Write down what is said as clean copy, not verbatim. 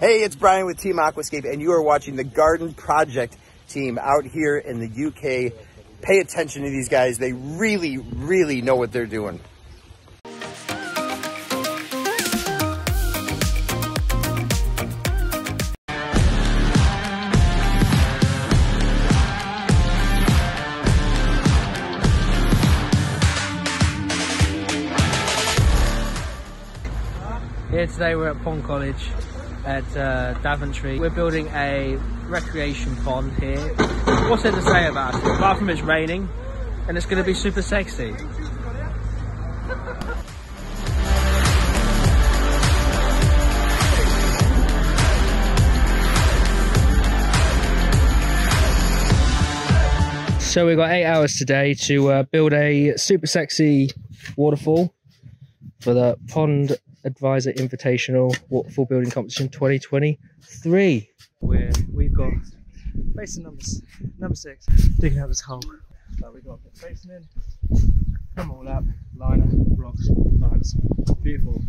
Hey, it's Brian with Team Aquascape, and you are watching the Garden Project Team out here in the UK. Pay attention to these guys. They really, really know what they're doing. Here today we're at Pond College at Daventry. We're building a recreation pond here. What's there to say about it? Apart from it's raining and it's going to be super sexy. So we've got 8 hours today to build a super sexy waterfall for the Pond Advisor Invitational Waterfall Building Competition 2023. We've got basin number 6, digging out this hole. So we've got a bit of basin in, come all up, liner, blocks, lines, beautiful.